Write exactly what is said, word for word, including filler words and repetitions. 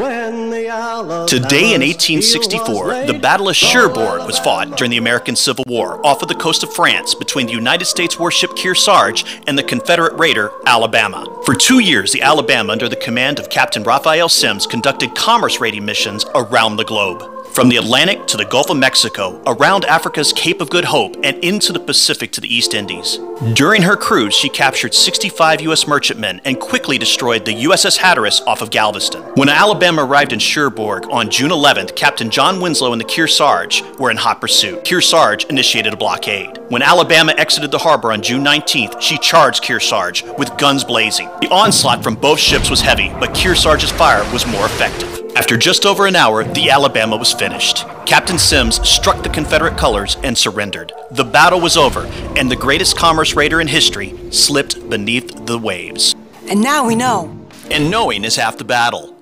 Today in eighteen sixty-four, the Battle of Cherbourg was fought during the American Civil War off of the coast of France between the United States warship Kearsarge and the Confederate raider Alabama. For two years, the Alabama, under the command of Captain Raphael Semmes, conducted commerce raiding missions around the globe. From the Atlantic to the Gulf of Mexico, around Africa's Cape of Good Hope, and into the Pacific to the East Indies. During her cruise, she captured sixty-five U S merchantmen and quickly destroyed the U S S Hatteras off of Galveston. When Alabama arrived in Cherbourg on June eleventh, Captain John Winslow and the Kearsarge were in hot pursuit. Kearsarge initiated a blockade. When Alabama exited the harbor on June nineteenth, she charged Kearsarge with guns blazing. The onslaught from both ships was heavy, but Kearsarge's fire was more effective. After just over an hour, the Alabama was finished. Captain Semmes struck the Confederate colors and surrendered. The battle was over, and the greatest commerce raider in history slipped beneath the waves. And now we know. And knowing is half the battle.